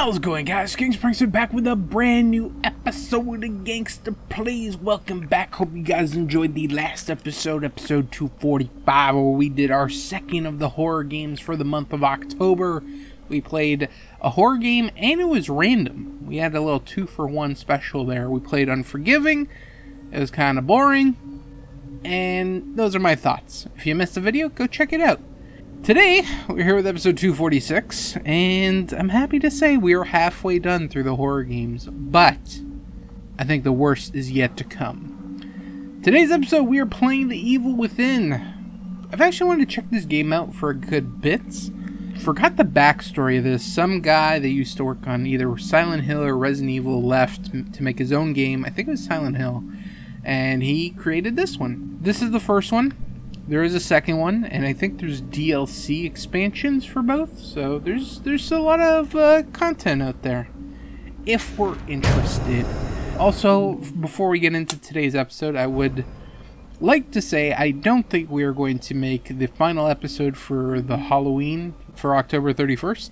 How's it going, guys? Gangsta Pranksta back with a brand new episode of Gangsta Plays. Welcome back. Hope you guys enjoyed the last episode, episode 245, where we did our second of the horror games for the month of October. We played a horror game, and it was random. We had a little 2-for-1 special there. We played Unforgiving. It was kind of boring. And those are my thoughts. If you missed the video, go check it out. Today, we're here with episode 246, and I'm happy to say we are halfway done through the horror games, but I think the worst is yet to come. Today's episode, we are playing The Evil Within. I've actually wanted to check this game out for a good bit. Forgot the backstory of this. Some guy that used to work on either Silent Hill or Resident Evil left to make his own game. I think it was Silent Hill, and he created this one. This is the first one. There is a second one, and I think there's DLC expansions for both, so there's a lot of content out there, if we're interested. Also, before we get into today's episode, I would like to say I don't think we are going to make the final episode for the Halloween for October 31st.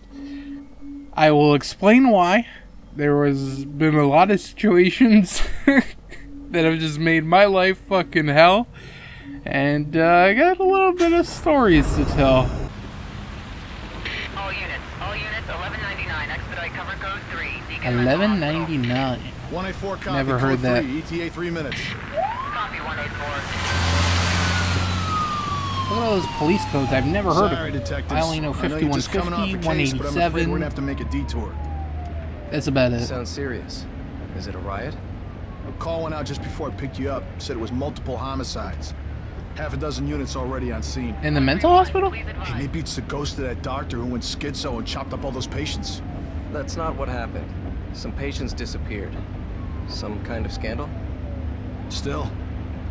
I will explain why. There has been a lot of situations that have just made my life fucking hell. And I got a little bit of stories to tell. All units, 1199, expedite cover code 3. 1199. 184 copy. Never heard that. ETA 3 minutes. Copy 184. What are those police codes? I've never heard of them. Detectives. I only know 5150, 187. We're gonna have to make a detour. That's about it. Sounds serious. Is it a riot? A call went out just before I picked you up. Said it was multiple homicides. Half a dozen units already on scene. In the mental hospital? And he beats the ghost of that doctor who went schizo and chopped up all those patients. That's not what happened. Some patients disappeared. Some kind of scandal? Still,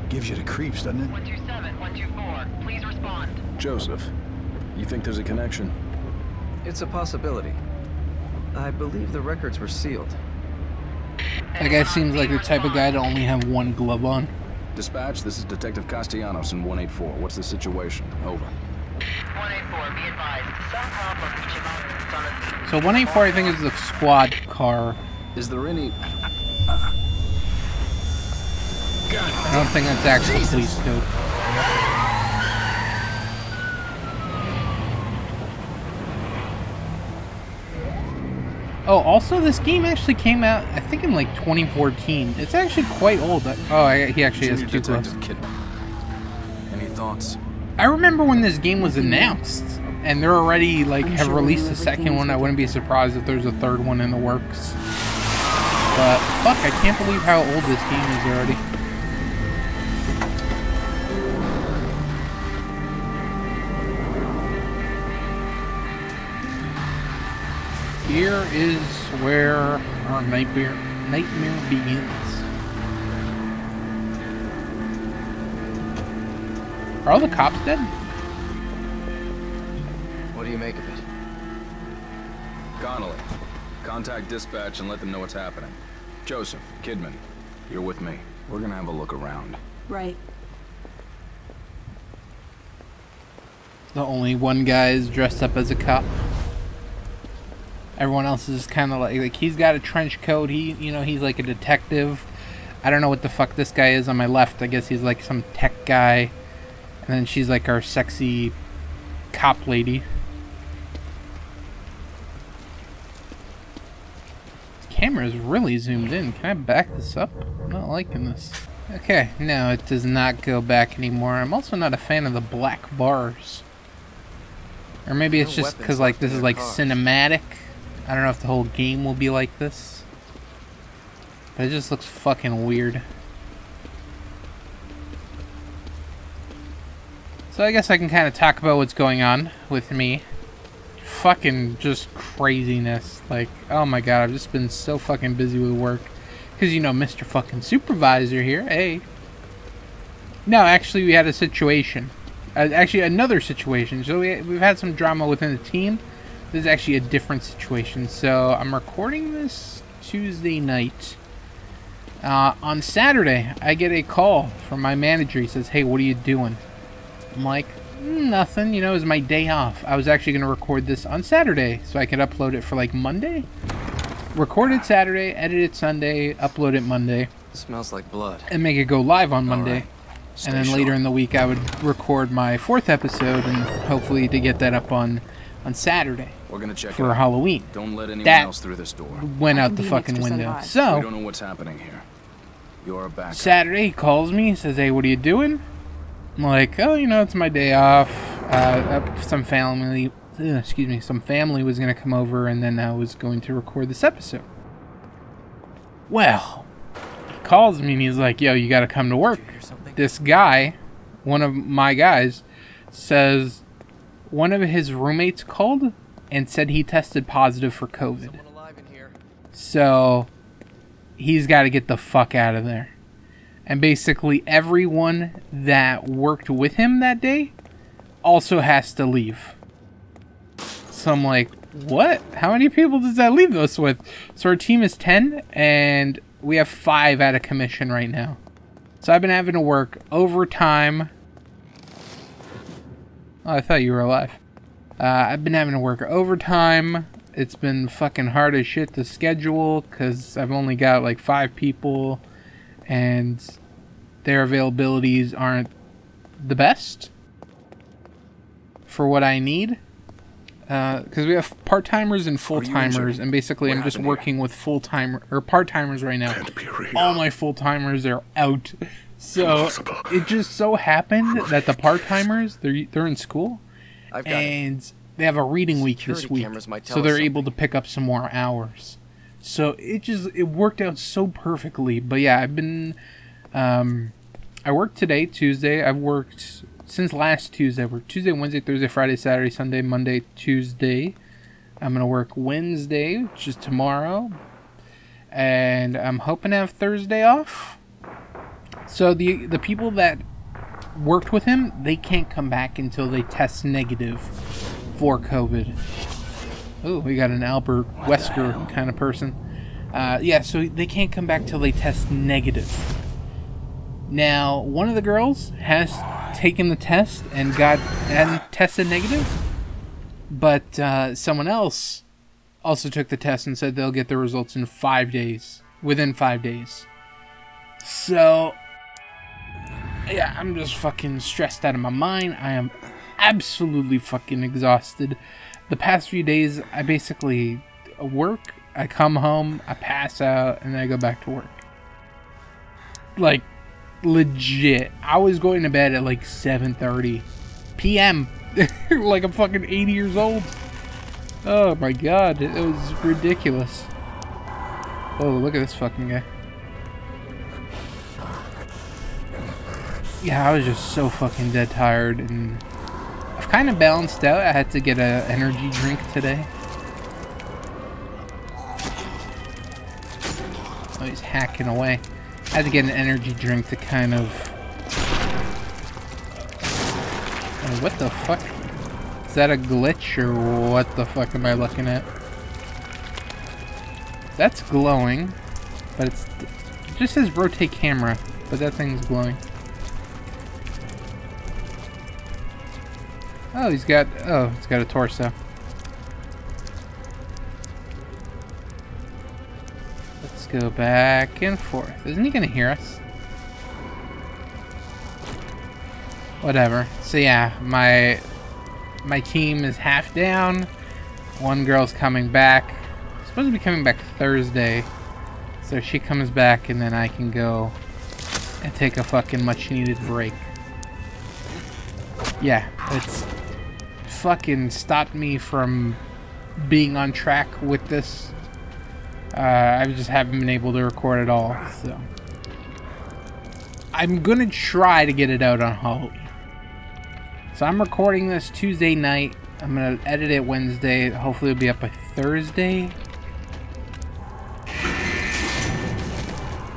gives you the creeps, doesn't it? 127, 124, please respond. Joseph, you think there's a connection? It's a possibility. I believe the records were sealed. That guy seems like the type of guy to only have one glove on. Dispatch, this is Detective Castellanos in 184. What's the situation? Over. 184, be advised. Some problem reaching out. So 184, I think, is the squad car. Is there any... I don't think that's actually police, dude. Oh, also, this game actually came out, I think, in like 2014. It's actually quite old. He actually has two gloves. Any thoughts? I remember when this game was announced, and they're already like have released a second one. I wouldn't be surprised if there's a third one in the works. But fuck, I can't believe how old this game is already. Here is where our nightmare begins. Are all the cops dead? What do you make of it? Connolly, contact dispatch and let them know what's happening. Joseph, Kidman, you're with me. We're gonna have a look around. Right. The only one guy is dressed up as a cop. Everyone else is kind of like he's got a trench coat. He's like a detective. I don't know what the fuck this guy is on my left. I guess he's like some tech guy. And then she's like our sexy cop lady. Camera's really zoomed in. Can I back this up? I'm not liking this. Okay, no, it does not go back anymore. I'm also not a fan of the black bars. Or maybe it's just because like this is like cinematic. I don't know if the whole game will be like this, but it just looks fucking weird. So I guess I can kind of talk about what's going on with me. Fucking just craziness. Like, oh my god, I've just been so fucking busy with work. Because, you know, Mr. fucking Supervisor here, hey. No, actually we had a situation. Actually another situation. So we've had some drama within the team. This is actually a different situation. So I'm recording this Tuesday night. On Saturday, I get a call from my manager. He says, hey, what are you doing? I'm like, nothing. You know, it was my day off. I was actually going to record this on Saturday so I could upload it for like Monday. recorded Saturday, edit it Sunday, upload it Monday. Smells like blood. And make it go live on Monday. Right. And then later in the week I would record my fourth episode and hopefully to get that up on Saturday. We're gonna check for Halloween. Don't let anyone else through this door. Went out the fucking window. So we don't know what's happening here. You're back. Saturday he calls me, says, "Hey, what are you doing?" I'm like, "Oh, you know, it's my day off. Some family was gonna come over, and then I was going to record this episode." Well, he calls me and he's like, "Yo, you gotta come to work." This guy, one of my guys, says one of his roommates called and said he tested positive for COVID. So he's got to get the fuck out of there. And basically everyone that worked with him that day also has to leave. So I'm like, what? How many people does that leave us with? So our team is 10 and we have 5 out of commission right now. So I've been having to work overtime. Oh, I thought you were alive. I've been having to work overtime. It's been fucking hard as shit to schedule because I've only got like 5 people and their availabilities aren't the best for what I need. Because we have part-timers and full-timers, and basically I'm just working with part-timers right now. All my full-timers are out. So it just so happened that the part-timers, they're in school, and they have a reading week this week, so they're able to pick up some more hours. So it worked out so perfectly. But yeah, I've been, I worked today, Tuesday. I've worked since last Tuesday. I worked Tuesday, Wednesday, Thursday, Friday, Saturday, Sunday, Monday, Tuesday. I'm going to work Wednesday, which is tomorrow. And I'm hoping to have Thursday off. So the people that worked with him, they can't come back until they test negative for COVID. Oh, we got an Albert Wesker kind of person. Yeah, so they can't come back till they test negative. Now, one of the girls has taken the test and tested negative, but someone else also took the test and said they'll get the results in 5 days. Within 5 days. So, yeah, I'm just fucking stressed out of my mind. I am absolutely fucking exhausted. The past few days, I basically work, I come home, I pass out, and then I go back to work. Like, legit. I was going to bed at like 7:30 p.m. like I'm fucking 80 years old. Oh my god, it was ridiculous. Oh, look at this fucking guy. Yeah, I was just so fucking dead tired, and I've kind of balanced out. I had to get an energy drink today. Oh, he's hacking away. I had to get an energy drink to kind of... Oh, what the fuck? Is that a glitch or what the fuck am I looking at? That's glowing, but it just says rotate camera, but that thing's glowing. Oh, it's got a torso. Let's go back and forth. Isn't he gonna hear us? Whatever. So yeah, my team is half down. One girl's coming back. Supposed to be coming back Thursday. So she comes back and then I can go and take a fucking much needed break. Yeah, it's fucking stopped me from being on track with this. I just haven't been able to record at all, so I'm gonna try to get it out on Halloween. So I'm recording this Tuesday night. I'm gonna edit it Wednesday. Hopefully it'll be up by Thursday.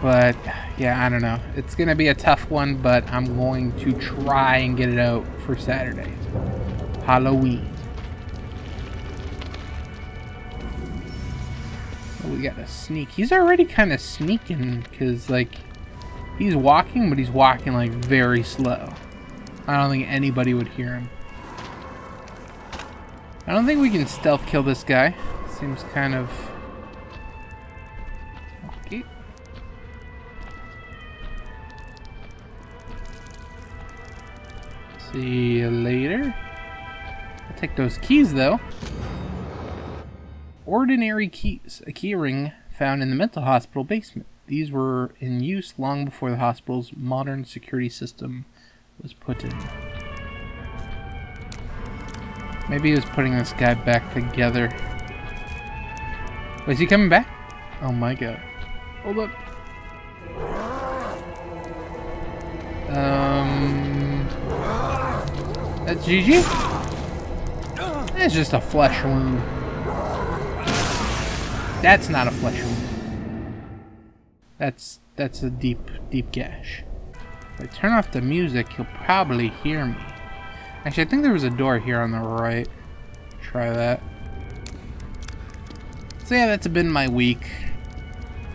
But yeah, I don't know. It's gonna be a tough one, but I'm going to try and get it out for Saturday. Halloween. Oh, we gotta sneak. He's already kind of sneaking because, like, he's walking, but he's walking, like, very slow. I don't think anybody would hear him. I don't think we can stealth kill this guy. Seems kind of See you later. I'll take those keys, though. Ordinary keys, a keyring found in the mental hospital basement. These were in use long before the hospital's modern security system was put in. Maybe he was putting this guy back together. Was he coming back? Oh my god. Hold up. That's GG? That's just a flesh wound. That's not a flesh wound. That's a deep gash. If I turn off the music, you'll probably hear me. Actually, I think there was a door here on the right. Try that. So yeah, that's been my week.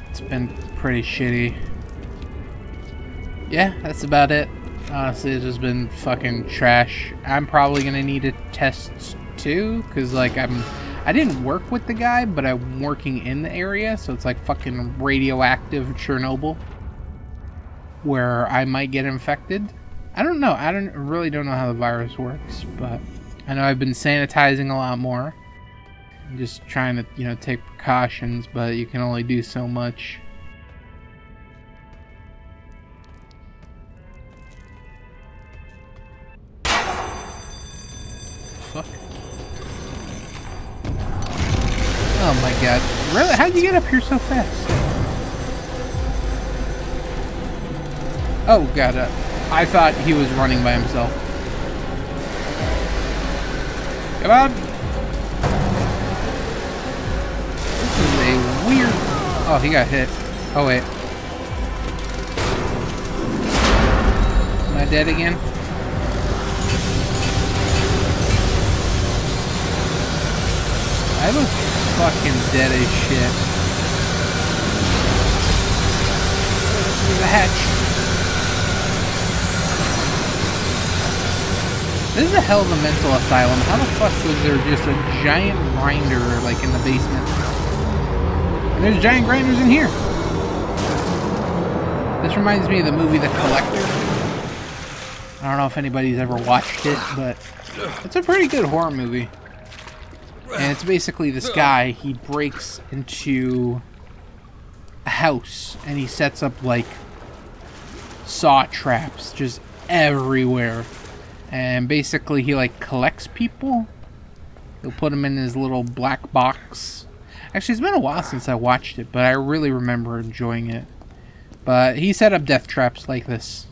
It's been pretty shitty. Yeah, that's about it. Honestly, it's just been fucking trash. I'm probably gonna need a test too, cause like I didn't work with the guy, but I'm working in the area, so it's like fucking radioactive Chernobyl, where I might get infected. I don't know. I really don't know how the virus works, but I know I've been sanitizing a lot more. I'm just trying to, you know, take precautions, but you can only do so much. Fuck. Oh my god. Really? How'd you get up here so fast? Oh god, I thought he was running by himself. Come on! This is a weird... Oh, he got hit. Oh, wait. Am I dead again? I look fucking dead as shit. Through the hatch. This is a hell of a mental asylum. How the fuck was there just a giant grinder, like, in the basement? And there's giant grinders in here! This reminds me of the movie The Collector. I don't know if anybody's ever watched it, but it's a pretty good horror movie. And it's basically this guy, he breaks into a house, and he sets up, like, saw traps just everywhere. And basically he like collects people. He'll put them in his little black box. Actually, it's been a while since I watched it, but I really remember enjoying it. But he set up death traps like this.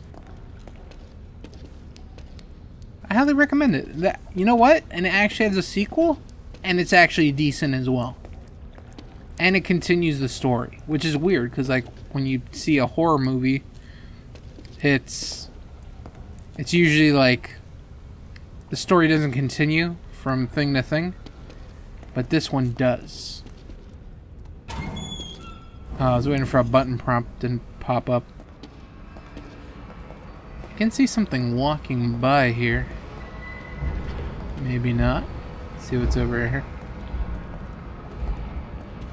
I highly recommend it. That, you know what? And it actually has a sequel, and it's actually decent as well. And it continues the story, which is weird because like when you see a horror movie, it's usually like the story doesn't continue from thing to thing, but this one does. Oh, I was waiting for a button prompt, didn't pop up. I can see something walking by here. Maybe not. Let's see what's over here.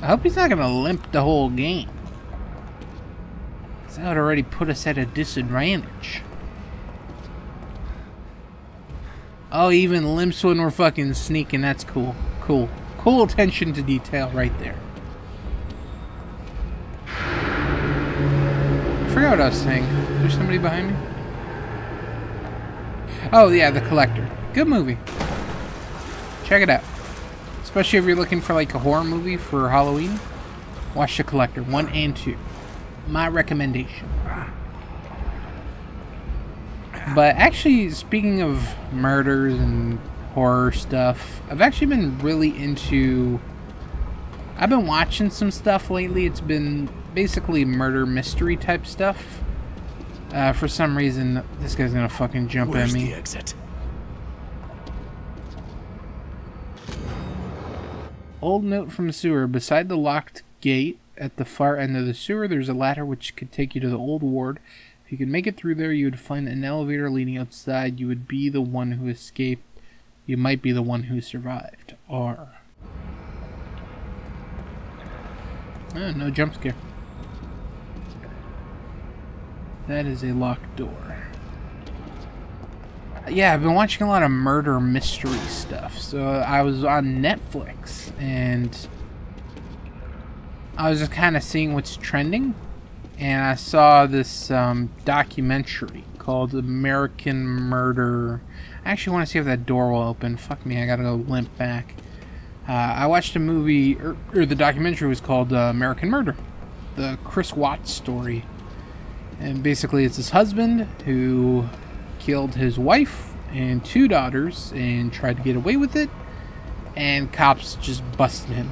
I hope he's not gonna limp the whole game. That would already put us at a disadvantage. Oh, he even limps when we're fucking sneaking. That's cool. Cool. Cool attention to detail right there. I forgot what I was saying. There's somebody behind me? Oh, yeah, The Collector. Good movie. Check it out. Especially if you're looking for, like, a horror movie for Halloween. Watch The Collector 1 and 2. My recommendation. But actually, speaking of murders and horror stuff, I've actually been really into... I've been watching some stuff lately. It's been basically murder mystery type stuff. For some reason, this guy's gonna fucking jump at me. Where's the exit? Old note from the sewer. Beside the locked gate at the far end of the sewer, there's a ladder which could take you to the old ward. If you could make it through there, you would find an elevator leading outside. You would be the one who escaped. You might be the one who survived. R. Oh, no jump scare. That is a locked door. Yeah, I've been watching a lot of murder mystery stuff. So I was on Netflix and I was just kind of seeing what's trending, and I saw this documentary called American Murder. I actually want to see if that door will open. Fuck me, I gotta go limp back. I watched a movie, or the documentary was called American Murder: The Chris Watts Story. And basically it's his husband who killed his wife and two daughters and tried to get away with it, and cops just busted him.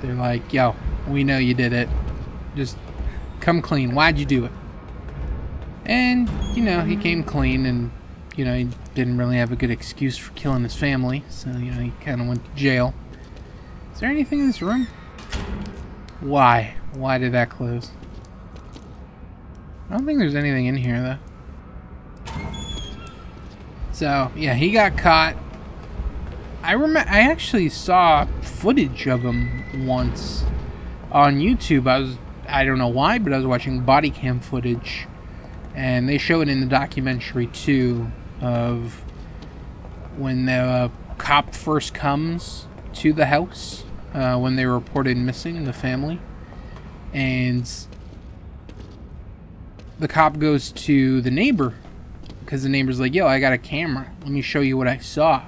They're like, yo, we know you did it, just come clean, why'd you do it? And you know, he came clean, and you know, he didn't really have a good excuse for killing his family, so you know, he kind of went to jail. Is there anything in this room? Why did that close? I don't think there's anything in here though. So, yeah, he got caught. I actually saw footage of him once on YouTube. I don't know why, but I was watching body cam footage, and they show it in the documentary too, of when the cop first comes to the house when they were reported missing, the family, and the cop goes to the neighbor, because the neighbor's like, yo, I got a camera, let me show you what I saw.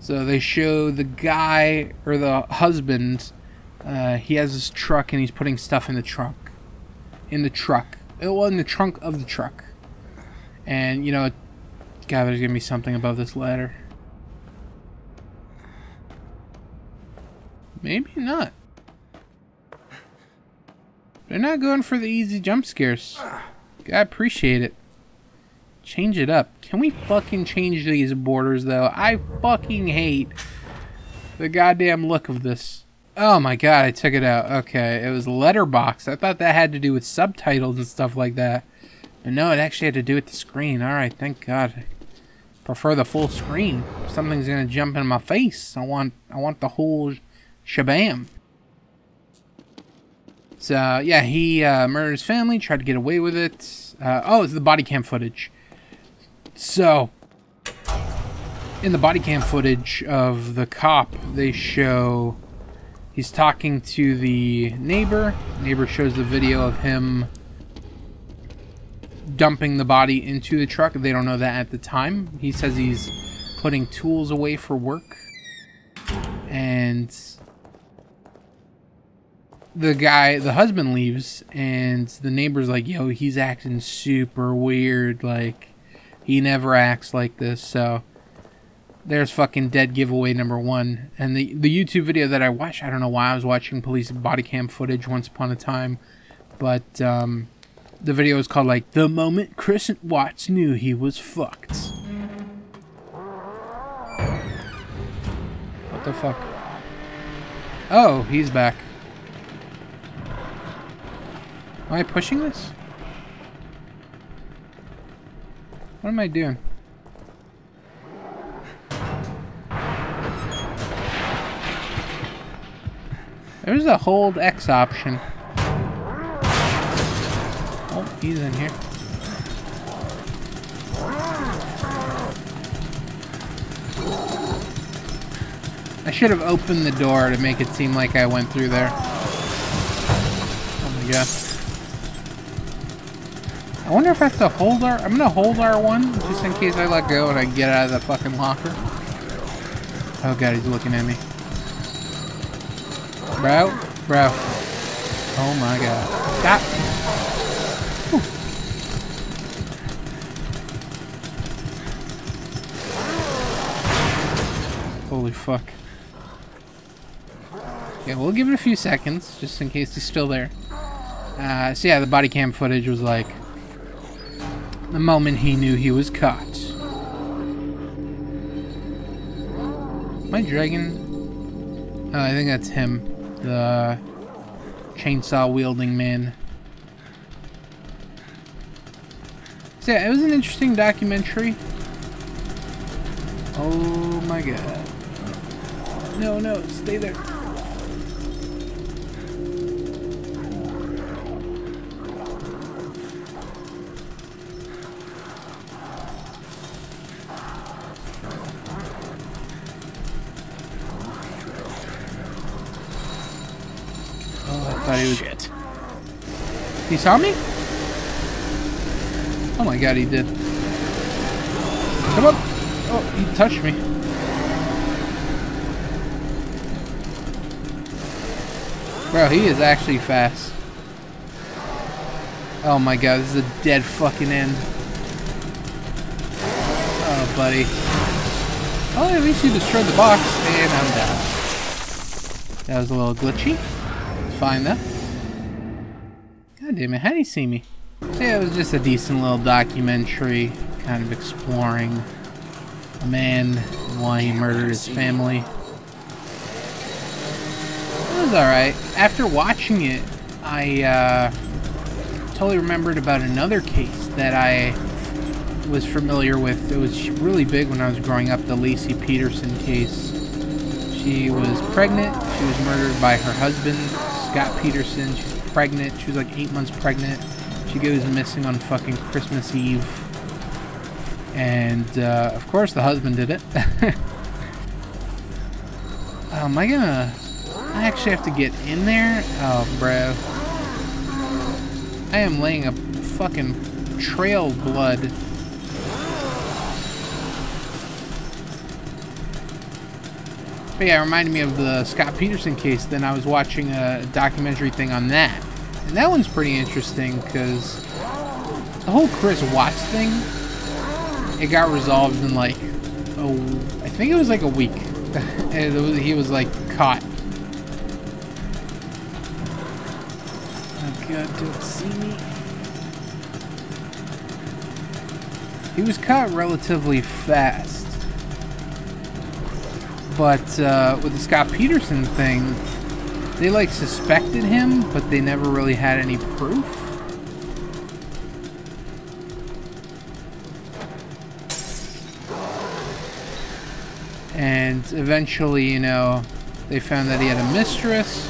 So they show the guy, or the husband, he has his truck and he's putting stuff in the trunk. In the trunk of the truck. And, you know, God, there's gonna be something above this ladder. Maybe not. They're not going for the easy jump scares. I appreciate it. Change it up. Can we fucking change these borders though? I fucking hate the goddamn look of this. Oh my god, I took it out. Okay, it was letterbox. I thought that had to do with subtitles and stuff like that. But no, it actually had to do with the screen. Alright, thank god. I prefer the full screen. Something's gonna jump in my face. I want the whole shabam. So yeah, he murdered his family, tried to get away with it. Oh, it's the body cam footage. So, in the body cam footage of the cop, they show he's talking to the neighbor. Neighbor shows the video of him dumping the body into the truck. They don't know that at the time. He says he's putting tools away for work. And the guy, the husband leaves, and the neighbor's like, yo, he's acting super weird, like, he never acts like this. So there's fucking dead giveaway number one. And the YouTube video that I watched, I don't know why I was watching police body cam footage once upon a time, but the video is called, like, The Moment Chris Watts Knew He Was Fucked. What the fuck? Oh, he's back. Am I pushing this? What am I doing? There's a hold X option. Oh, he's in here. I should have opened the door to make it seem like I went through there. Oh my god. I wonder if I have to hold R. I'm gonna hold R1 just in case I let go and I get out of the fucking locker. Oh god, he's looking at me. Bro. Oh my god. Stop. Whew. Holy fuck. Yeah, we'll give it a few seconds just in case he's still there. So yeah, the body cam footage was like the moment he knew he was caught. Am I dragging? Oh, I think that's him. The chainsaw wielding man. So yeah, it was an interesting documentary. Oh my god. No, stay there. Oh, I thought he was... Shit. He saw me? Oh my god, he did. Come up! Oh, he touched me. Bro, he is actually fast. Oh my god, this is a dead fucking end. Oh, buddy. Oh, at least you destroyed the box, and I'm down. That was a little glitchy. It's fine, though. God damn it, how'd he see me? Yeah, it was just a decent little documentary, kind of exploring a man and why he murdered his family. It was alright. After watching it, I totally remembered about another case that I was familiar with. It was really big when I was growing up, the Laci Peterson case. She was pregnant. She was murdered by her husband, Scott Peterson. She's pregnant. She was like 8 months pregnant. She goes missing on fucking Christmas Eve. And, of course the husband did it. Am I gonna... I actually have to get in there? Oh, bro. I am laying a fucking trail of blood. But yeah, it reminded me of the Scott Peterson case. Then I was watching a documentary thing on that. And that one's pretty interesting because the whole Chris Watts thing, it got resolved in like, oh, I think it was like a week. And he was like caught. Oh god, don't see me. He was caught relatively fast. But with the Scott Peterson thing, they like suspected him, but they never really had any proof. And eventually, you know, they found that he had a mistress.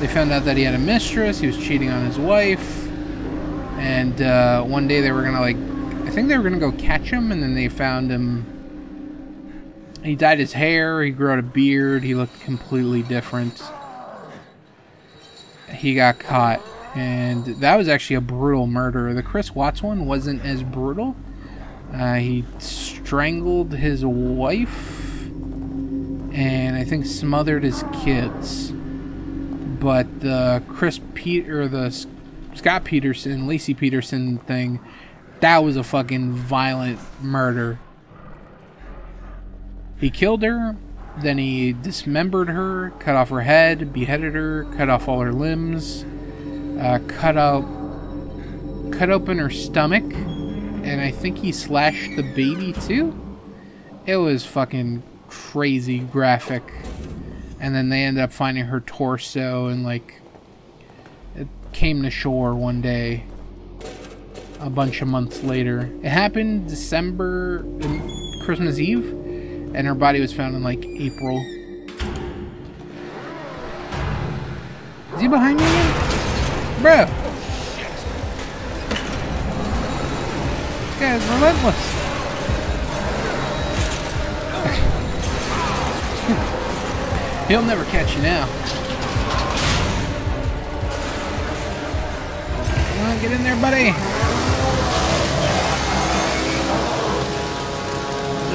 They found out that he had a mistress. He was cheating on his wife. And one day they were gonna like... I think they were gonna go catch him, and then they found him. He dyed his hair, he grew out a beard, he looked completely different. He got caught, and that was actually a brutal murder. The Chris Watts one wasn't as brutal. He strangled his wife, and I think smothered his kids. But the Scott Peterson, Laci Peterson thing, that was a fucking violent murder. He killed her, then he dismembered her, cut off her head, beheaded her, cut off all her limbs, cut open her stomach, and I think he slashed the baby too. It was fucking crazy graphic. And then they ended up finding her torso, and like, it came to shore one day. A bunch of months later. It happened December, Christmas Eve, and her body was found in like April. Is he behind me again? Bro! This guy is relentless. He'll never catch you now. Come on, get in there, buddy.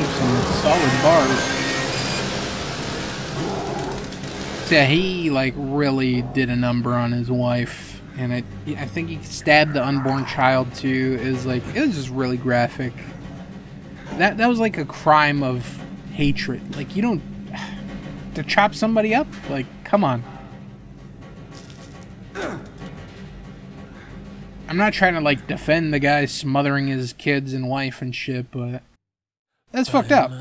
Some solid bars. So yeah, he like really did a number on his wife, and I think he stabbed the unborn child too. It was just really graphic. That was like a crime of hatred. Like, you don't to chop somebody up. Like, come on. I'm not trying to like defend the guy smothering his kids and wife and shit, but. That's fucked up.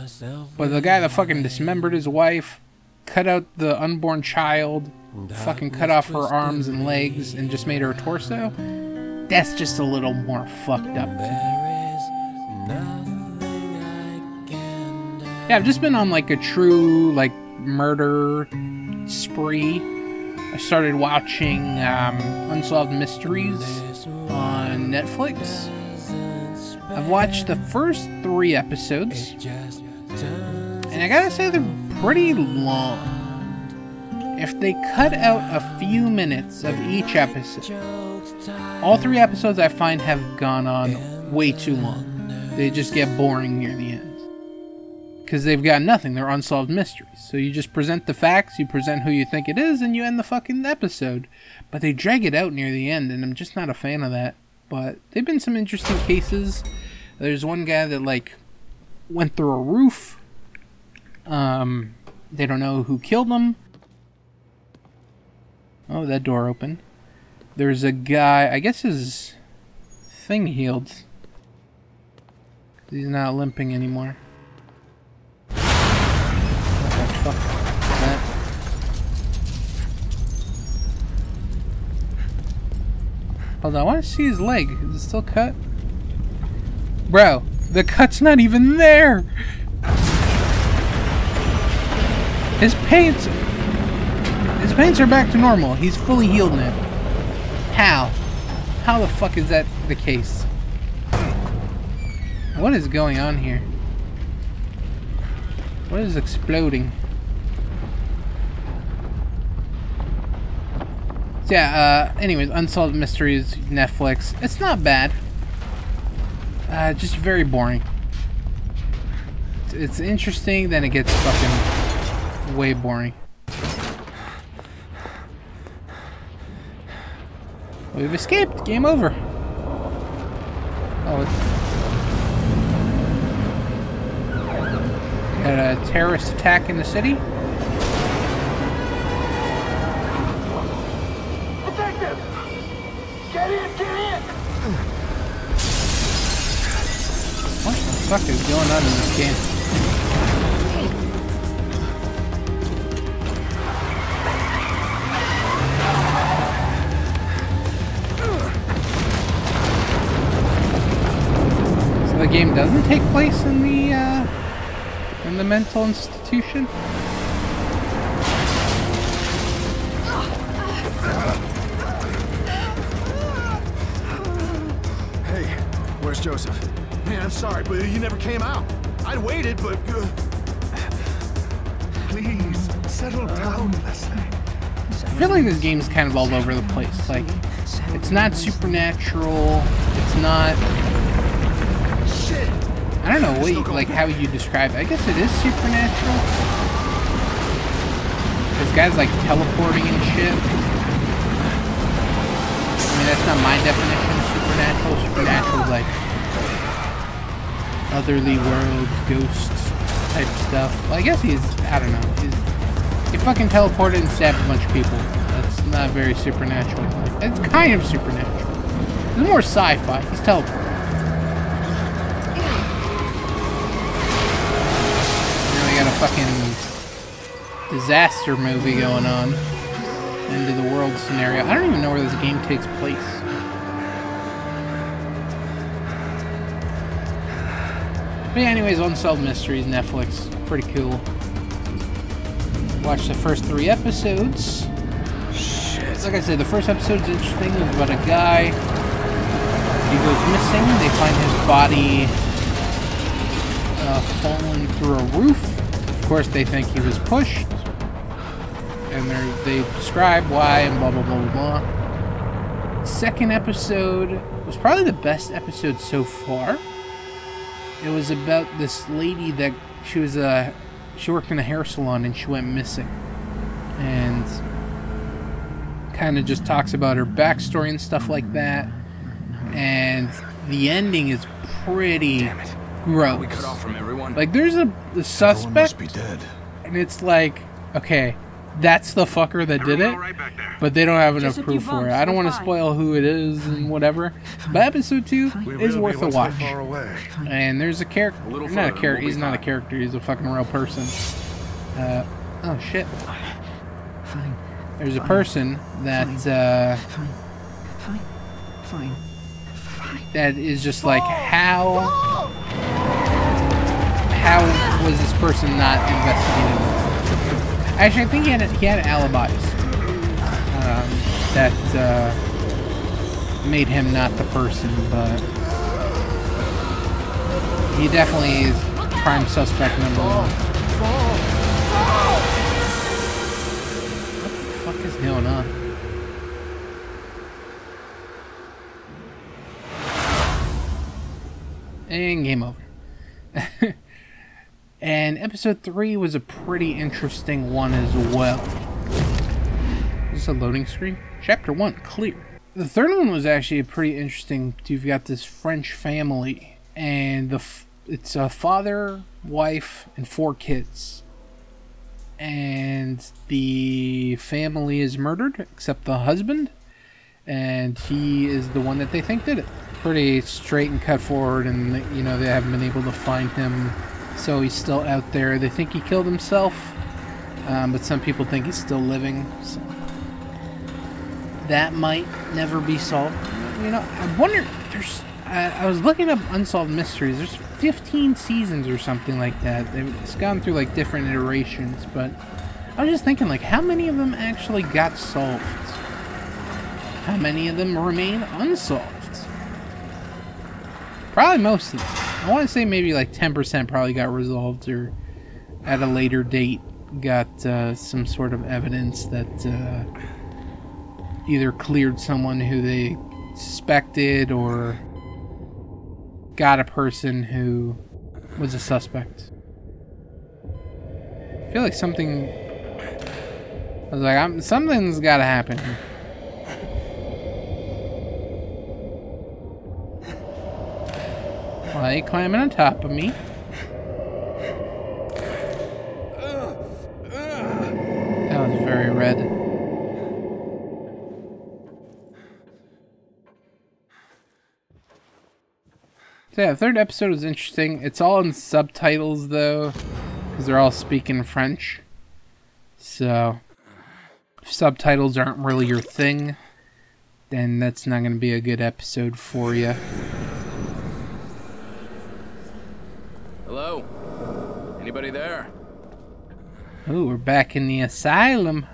But the guy that fucking dismembered his wife, cut out the unborn child, fucking cut off her arms and legs, and just made her a torso, that's just a little more fucked up. Yeah, I've just been on like a true like murder spree. I started watching Unsolved Mysteries on Netflix. I've watched the first 3 episodes, and I gotta say they're pretty long. If they cut out a few minutes of each episode, all three episodes I find have gone on way too long. They just get boring near the end. Because they've got nothing, they're unsolved mysteries. So you just present the facts, you present who you think it is, and you end the fucking episode. But they drag it out near the end, and I'm just not a fan of that. But they've been some interesting cases. There's one guy that, like, went through a roof. They don't know who killed him. Oh, that door opened. There's a guy, I guess his thing healed. He's not limping anymore. What the fuck is that? Hold on, I want to see his leg. Is it still cut? Bro, the cut's not even there! His pants are back to normal. He's fully healed now. How? How the fuck is that the case? What is going on here? What is exploding? So yeah, anyways, Unsolved Mysteries, Netflix. It's not bad. Just very boring. It's interesting, then it gets fucking way boring. We've escaped. Game over. Oh, it's... Got a terrorist attack in the city. Detective! Get in! Get in! What the fuck is going on in this game? The game doesn't take place in the mental institution. Hey, where's Joseph? Man, I'm sorry, but you never came out. I'd waited, but please settle down, Leslie. I feel like this game's kind of all over the place. Like, it's not supernatural. It's not. I don't know how you describe it. I guess it is supernatural. This guy's like teleporting and shit. I mean, that's not my definition of supernatural. Supernatural is like otherly world, ghosts type stuff. Well, I guess he's, I don't know. He fucking teleported and stabbed a bunch of people. That's not very supernatural. It's kind of supernatural. It's more sci-fi. He's teleporting. Fucking disaster movie going on. End of the world scenario. I don't even know where this game takes place. But yeah, anyways, Unsolved Mysteries, Netflix. Pretty cool. Watched the first 3 episodes. Shit. Like I said, the first episode's interesting. It was about a guy. He goes missing. They find his body falling through a roof. Of course, they think he was pushed, and they describe why and blah blah blah blah blah. Second episode was probably the best episode so far. It was about this lady that she worked in a hair salon and she went missing, and kind of just talks about her backstory and stuff like that. And the ending is pretty. Damn it. Gross. We cut off from everyone. Like, there's a suspect, must be dead. And it's like, okay, that's the fucker that did it, right back there. But they don't have enough proof for it. I don't want to spoil who it is and whatever, but episode 2 is worth a watch. And there's a character, he's not a character, he's a fucking real person. Oh shit. Fine. There's a person that, that is just like, how was this person not investigated? Actually, I think he had alibis that made him not the person, but he definitely is prime suspect number 1. and game over. And episode 3 was a pretty interesting one as well. Is this a loading screen? Chapter 1, clear. The third one was actually pretty interesting. You've got this French family, and it's a father, wife, and 4 kids. And the family is murdered, except the husband, and he is the one that they think did it. Pretty straight and cut forward, and you know, they haven't been able to find him, so he's still out there. They think he killed himself, but some people think he's still living, so that might never be solved. You know, I wonder, I was looking up Unsolved Mysteries. There's 15 seasons or something like that. It's gone through like different iterations, but I was just thinking, like, how many of them actually got solved? How many of them remain unsolved? Probably most of them. I want to say maybe like 10% probably got resolved, or at a later date got some sort of evidence that either cleared someone who they suspected or got a person who was a suspect. I feel like something... I was like, something's gotta happen here. Why are you climbing on top of me? That was very red. So yeah, the third episode was interesting. It's all in subtitles, though, because they're all speaking French. So, if subtitles aren't really your thing, then that's not going to be a good episode for you. Hello? Anybody there? Ooh, we're back in the asylum.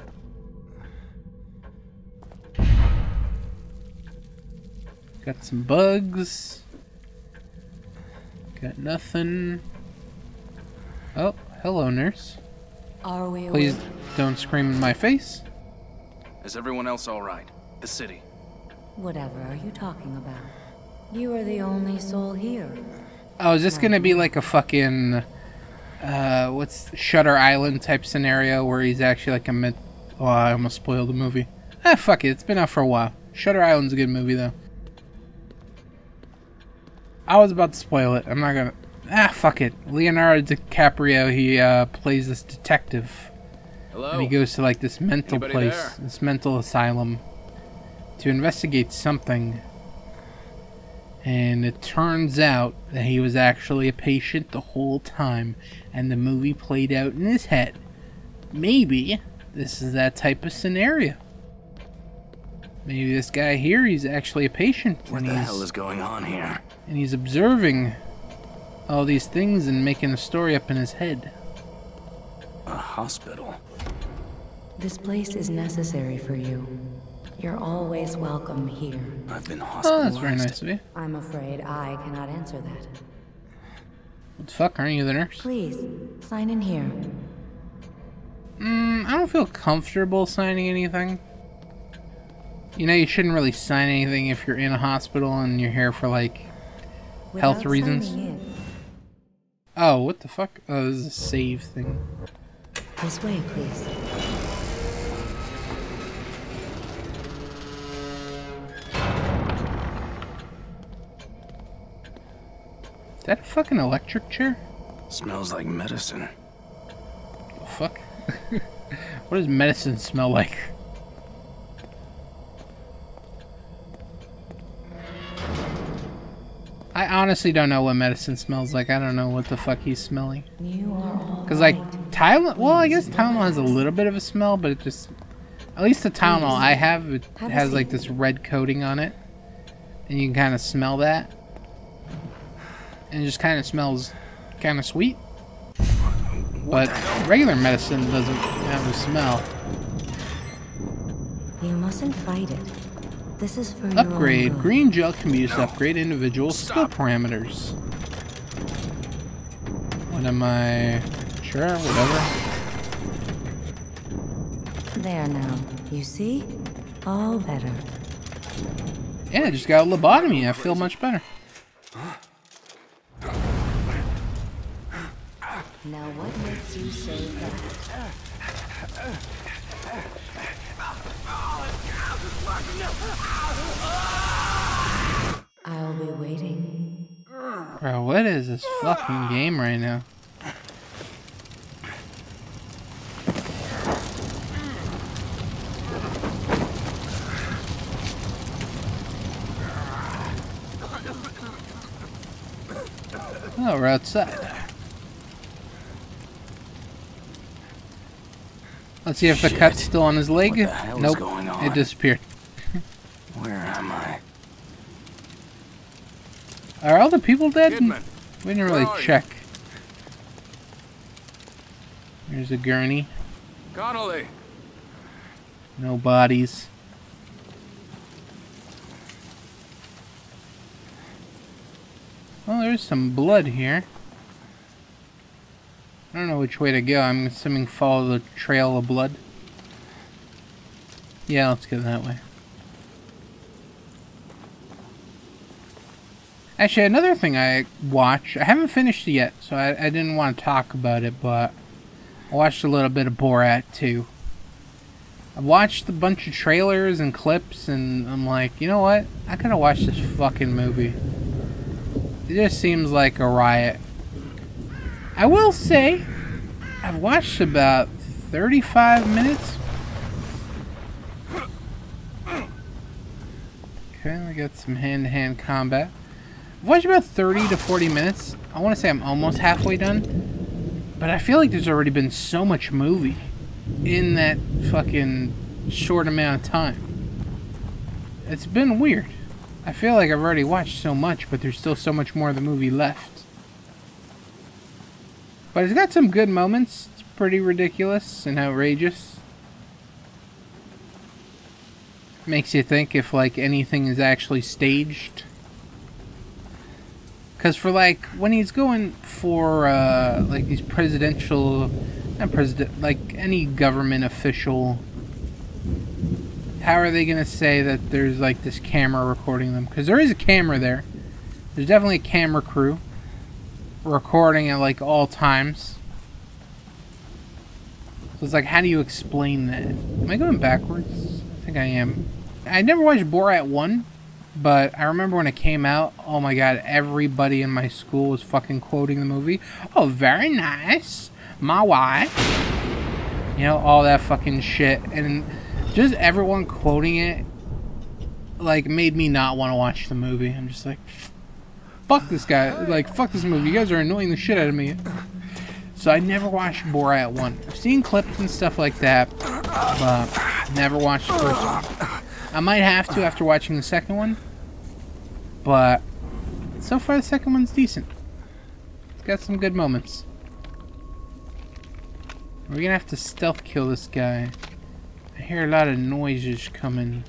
Got some bugs. Got nothing. Oh, hello, nurse. Are we Please awake? Don't scream in my face. Is everyone else all right? The city. Whatever are you talking about? You are the only soul here. Oh, is this gonna be like a fucking Shutter Island type scenario where he's actually like a Oh, I almost spoiled the movie. Ah, fuck it. It's been out for a while. Shutter Island's a good movie though. I was about to spoil it. I'm not gonna... Ah, fuck it. Leonardo DiCaprio, he plays this detective. Hello? And he goes to, like, this mental place, this mental asylum, to investigate something. And it turns out that he was actually a patient the whole time, and the movie played out in his head. Maybe this is that type of scenario. Maybe this guy here, he's actually a patient. What the hell is going on here? And he's observing all these things and making a story up in his head. A hospital. This place is necessary for you. You're always welcome here. I've been hospitalized. Oh, that's very nice of you. I'm afraid I cannot answer that. What the fuck, aren't you the nurse? Please, sign in here. I don't feel comfortable signing anything. You know, you shouldn't really sign anything if you're in a hospital and you're here for, like, health reasons. Oh, what the fuck? Oh, this is a save thing. This way, please. Is that a fucking electric chair? Smells like medicine. What the fuck? What does medicine smell like? I honestly don't know what medicine smells like. I don't know what the fuck he's smelling. Because, like, Tylenol... Well, I guess Tylenol has a little bit of a smell, but it just... At least the Tylenol I have, it has, like, this red coating on it. And you can kind of smell that. And it just kind of smells kind of sweet. But regular medicine doesn't have a smell. You mustn't fight it. This is for upgrade. Green gel can be used to upgrade individual skill parameters. What am I? Sure, whatever. There now. You see? All better. Yeah, I just got a lobotomy. I feel much better. Now what makes you say that? I'll be waiting. Bro, what is this fucking game right now? Oh, we're outside. Let's see if the cut's still on his leg. Nope, it disappeared. Where am I? Are all the people dead? Kidman, we didn't really check. There's a gurney. Connolly. No bodies. Well, there's some blood here. I don't know which way to go. I'm assuming follow the trail of blood. Yeah, let's go that way. Actually, another thing I watched, I haven't finished it yet, so I didn't want to talk about it, but I watched a little bit of Borat too. I've watched a bunch of trailers and clips, and I'm like, you know what? I gotta watch this fucking movie. It just seems like a riot. I will say, I've watched about 35 minutes. Okay, we got some hand-to-hand combat. I've watched about 30 to 40 minutes. I want to say I'm almost halfway done. But I feel like there's already been so much movie in that fucking short amount of time. It's been weird. I feel like I've already watched so much, but there's still so much more of the movie left. But it's got some good moments. It's pretty ridiculous and outrageous. Makes you think if, like, anything is actually staged. Because for, like, when he's going for, like, these presidential... Not president... Like, any government official... How are they going to say that there's like this camera recording them? Because there is a camera there. There's definitely a camera crew recording at like all times. So it's like, how do you explain that? Am I going backwards? I think I am. I never watched Borat 1, but I remember when it came out, oh my god, everybody in my school was fucking quoting the movie. Oh, very nice. My wife. You know, all that fucking shit. And... just everyone quoting it, like, made me not want to watch the movie. I'm just like, fuck this guy. Like, fuck this movie. You guys are annoying the shit out of me. So I never watched Borat 1. I've seen clips and stuff like that, but never watched the first one. I might have to after watching the second one, but so far the second one's decent. It's got some good moments. We're gonna have to stealth kill this guy. I hear a lot of noises coming.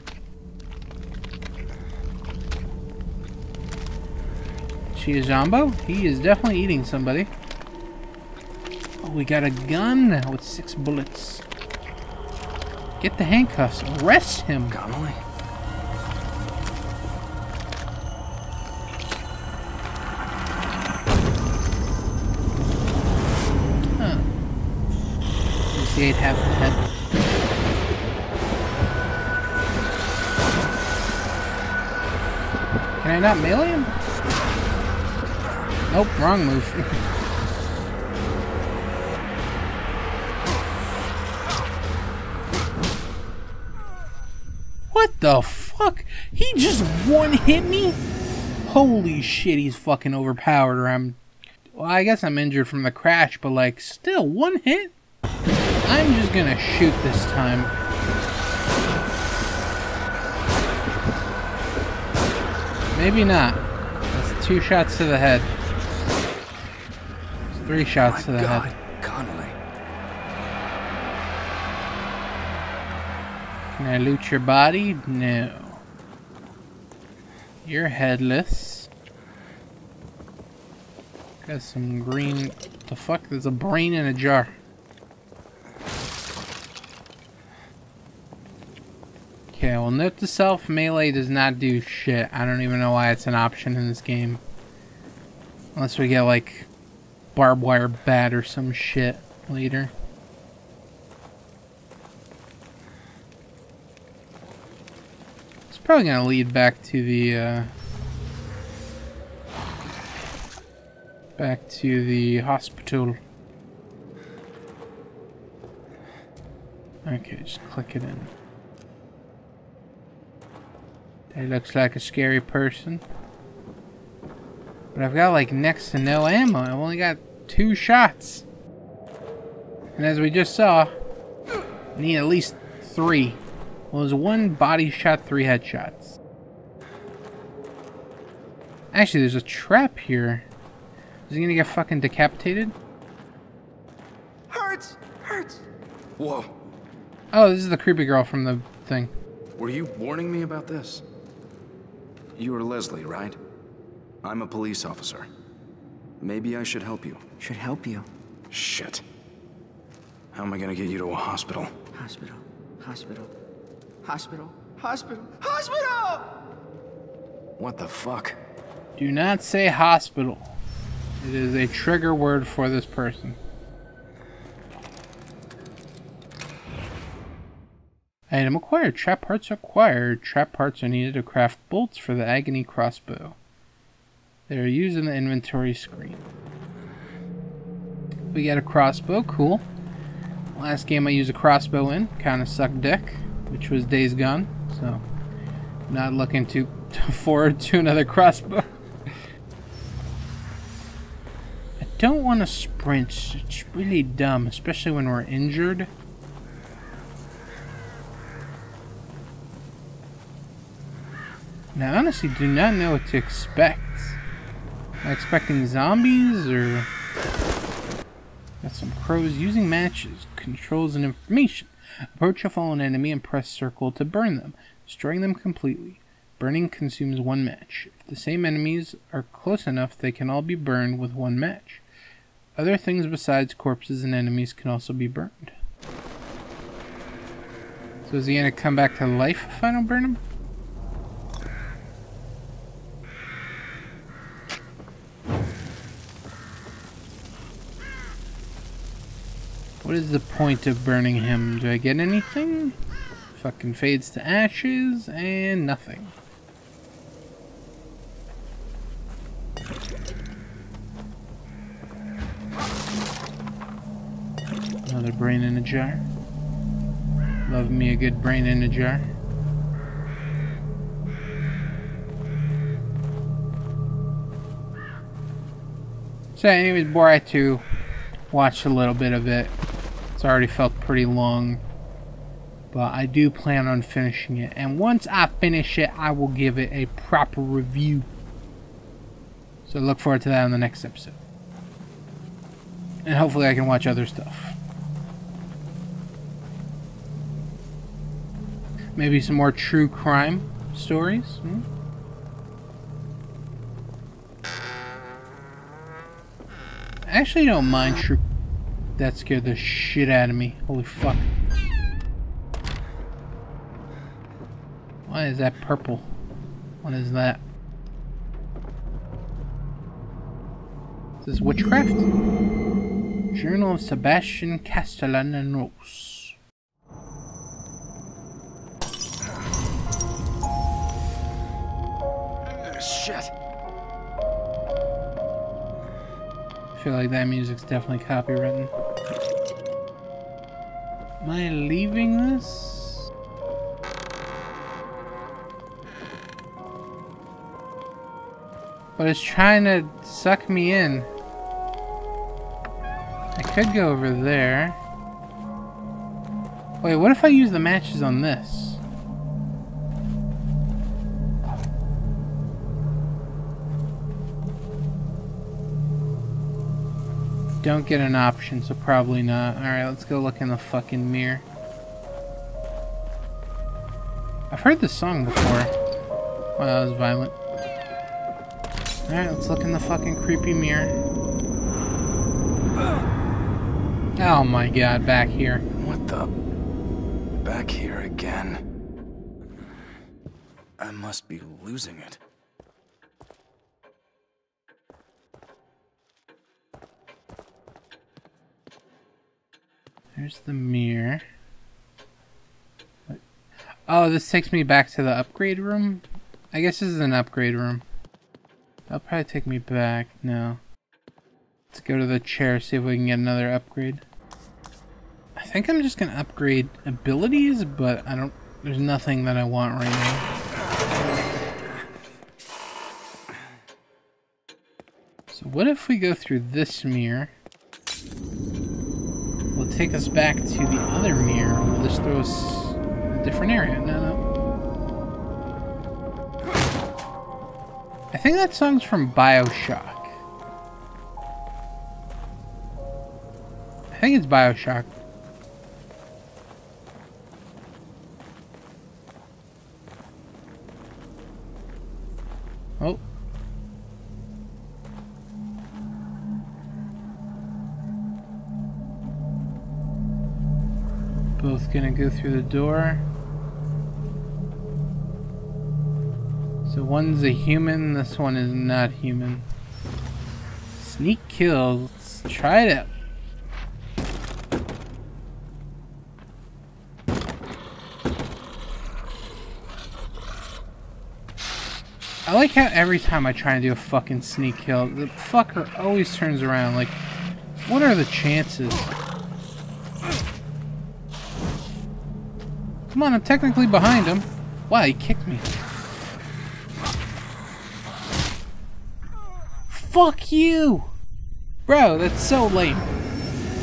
See a Zombo? He is definitely eating somebody. Oh, we got a gun now with 6 bullets. Get the handcuffs. Arrest him. Golly. Huh. He ate half the head. Can I not melee him? Nope, wrong move. What the fuck? He just one hit me? Holy shit, he's fucking overpowered, or I'm... Well, I guess I'm injured from the crash, but like, still, one hit? I'm just gonna shoot this time. Maybe not. That's 2 shots to the head. That's 3 shots to the head. Connolly. Can I loot your body? No. You're headless. Got some green... What the fuck? There's a brain in a jar. Okay, well, note to self, melee does not do shit. I don't even know why it's an option in this game. Unless we get, like, barbed wire bat or some shit later. It's probably gonna lead back to the hospital. Okay, just click it in. That looks like a scary person. But I've got like next to no ammo. I've only got 2 shots. And as we just saw, I need at least 3. Well, there's 1 body shot, 3 headshots. Actually, there's a trap here. Is he gonna get fucking decapitated? Hurts! Hurts! Whoa. Oh, this is the creepy girl from the thing. Were you warning me about this? You were Leslie, right? I'm a police officer. Maybe I should help you. Should help you? Shit. How am I gonna get you to a hospital? Hospital. Hospital. Hospital. Hospital. Hospital! What the fuck? Do not say hospital. It is a trigger word for this person. Item acquired. Trap parts acquired. Trap parts are needed to craft bolts for the agony crossbow. They are used in the inventory screen. We got a crossbow. Cool. Last game I used a crossbow in. Kind of sucked dick. Which was Days Gone. So, not looking too forward to another crossbow. I don't want to sprint. It's really dumb. Especially when we're injured. Now, I honestly do not know what to expect. Am I expecting zombies, or... Got some crows using matches, controls, and information. Approach a fallen enemy and press circle to burn them, destroying them completely. Burning consumes 1 match. If the same enemies are close enough, they can all be burned with 1 match. Other things besides corpses and enemies can also be burned. So is he going to come back to life if I don't burn him? What is the point of burning him? Do I get anything? Fucking fades to ashes and nothing. Another brain in a jar. Love me a good brain in a jar. So anyways, Borat 2. Watched a little bit of it. It's already felt pretty long, but I do plan on finishing it, and once I finish it, I will give it a proper review. So look forward to that on the next episode. And hopefully I can watch other stuff. Maybe some more true crime stories. Hmm? I actually don't mind true crime. That scared the shit out of me. Holy fuck. Why is that purple? What is that? Is this witchcraft? Journal of Sebastian Castellanos. Shit. I feel like that music's definitely copywritten. Am I leaving this? But it's trying to suck me in. I could go over there. Wait, what if I use the matches on this? Don't get an option, so probably not. Alright, let's go look in the fucking mirror. I've heard this song before. Wow, that was violent. Alright, let's look in the fucking creepy mirror. Oh my god, back here. What the... Back here again. I must be losing it. There's the mirror. Oh, this takes me back to the upgrade room? I guess this is an upgrade room. That'll probably take me back now. Let's go to the chair, see if we can get another upgrade. I think I'm just gonna upgrade abilities, but I don't... There's nothing that I want right now. So what if we go through this mirror? Will take us back to the other mirror. Will this throw us... different area. No. I think that song's from Bioshock. I think it's Bioshock. Oh. Both gonna go through the door. So one's a human, this one is not human. Sneak kills. Let's try it out. I like how every time I try and do a fucking sneak kill, the fucker always turns around. Like, what are the chances? Come on, I'm technically behind him. Wow, he kicked me. Fuck you! Bro, that's so lame.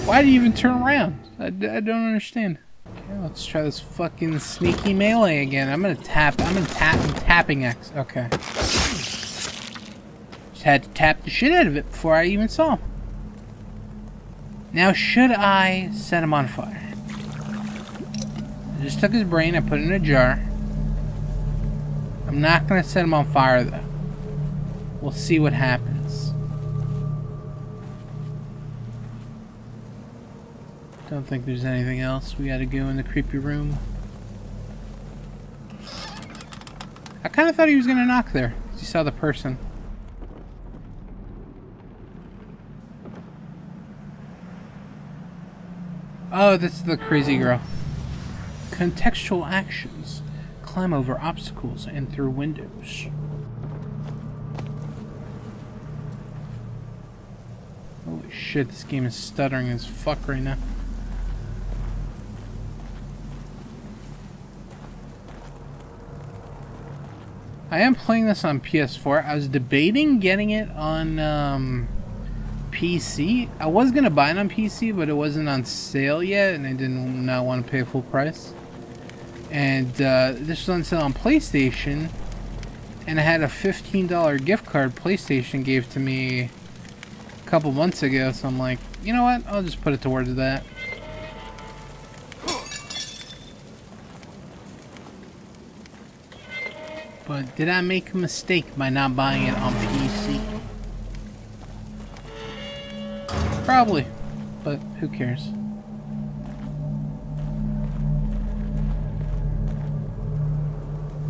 Why do you even turn around? I don't understand. Okay, let's try this fucking sneaky melee again. I'm tapping X. Okay. Just had to tap the shit out of it before I even saw him. Now should I set him on fire? I just took his brain, I put it in a jar. I'm not gonna set him on fire though. We'll see what happens. Don't think there's anything else. We gotta go in the creepy room. I kinda thought he was gonna knock there, because he saw the person. Oh, this is the crazy girl. Contextual actions. Climb over obstacles and through windows. Holy shit, this game is stuttering as fuck right now. I am playing this on PS4. I was debating getting it on PC. I was going to buy it on PC, but it wasn't on sale yet, and I did not want to pay full price. And this was on sale on PlayStation, and I had a $15 gift card PlayStation gave to me a couple months ago, so I'm like, you know what? I'll just put it towards that. But did I make a mistake by not buying it on PC? Probably, but who cares?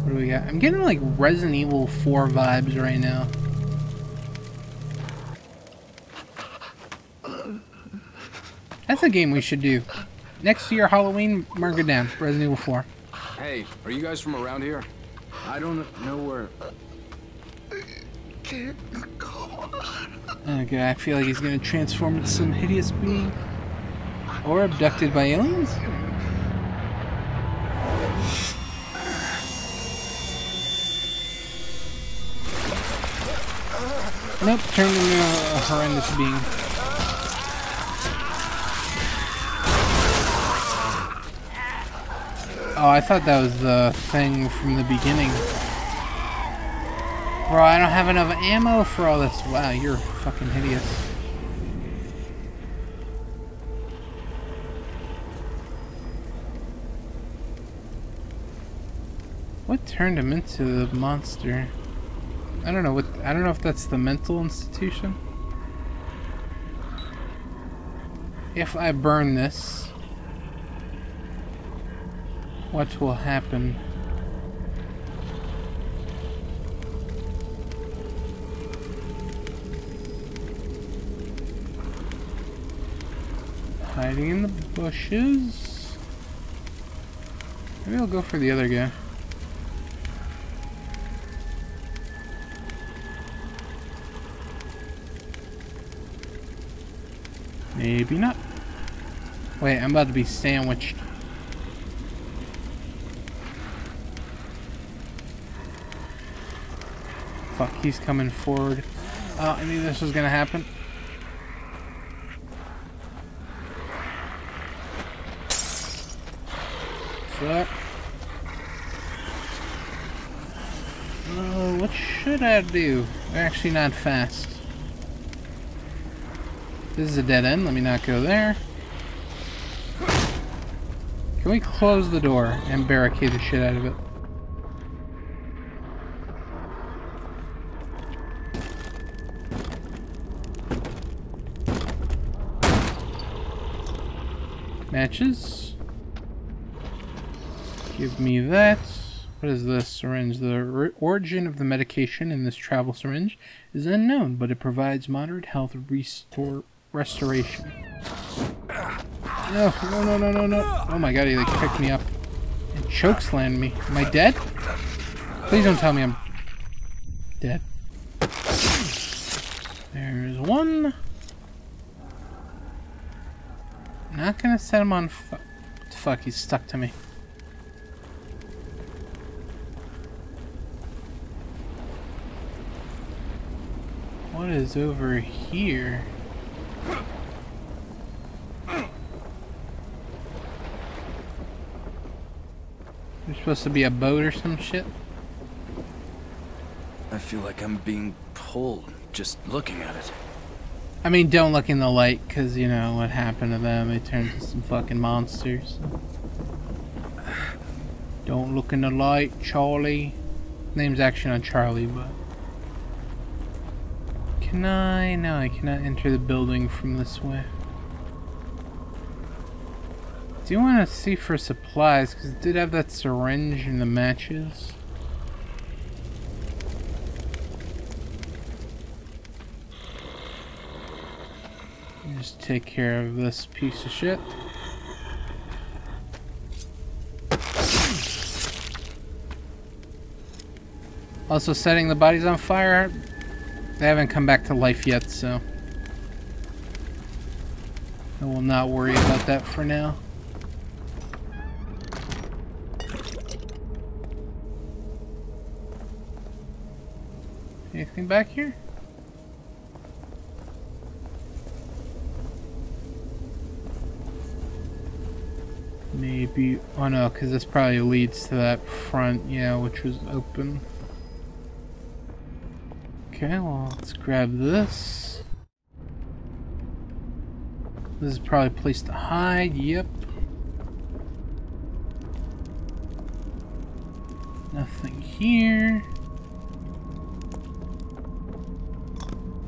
What do we got? I'm getting like Resident Evil 4 vibes right now. That's a game we should do. Next year Halloween, mark it down. Resident Evil 4. Hey, are you guys from around here? I don't know where. Okay, I feel like he's gonna transform into some hideous being. Or abducted by aliens? Nope, turned into a horrendous being. Oh, I thought that was the thing from the beginning. Bro, I don't have enough ammo for all this. Wow, you're fucking hideous. What turned him into the monster? I don't know what. I don't know if that's the mental institution. If I burn this, what will happen? Hide hiding in the bushes. Maybe I'll go for the other guy. Maybe not. Wait, I'm about to be sandwiched. Fuck, he's coming forward. Oh, I knew this was gonna happen. Fuck. What should I do? We're actually not fast. This is a dead end. Let me not go there. Can we close the door and barricade the shit out of it? Matches. Give me that. What is this syringe? The origin of the medication in this travel syringe is unknown, but it provides moderate health restoration. No, no, no, no, no, no. Oh my god, he like picked me up and chokeslammed me. Am I dead? Please don't tell me I'm dead. There's one. Not gonna set him on fire. Fuck, he's stuck to me. What is over here? There's supposed to be a boat or some shit. I feel like I'm being pulled just looking at it. I mean, don't look in the light, because, you know, what happened to them, they turned into some fucking monsters. Don't look in the light, Charlie. Name's actually not Charlie, but... Can I... No, I cannot enter the building from this way. Do you want to see for supplies, because it did have that syringe and the matches. Just take care of this piece of shit. Also, setting the bodies on fire, they haven't come back to life yet, so I will not worry about that for now. Anything back here? Maybe, oh no, because this probably leads to that front, yeah, which was open. Okay, well, let's grab this. This is probably a place to hide, yep. Nothing here.